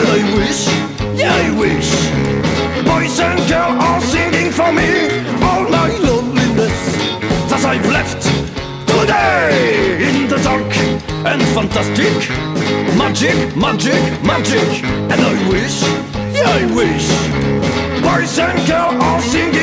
that I wish, yeah I wish. Boys and girls are singing for me, all my loneliness that I've left today. In the dark and fantastic, magic, magic, magic. And I wish, yeah I wish. Boys and girls are singing.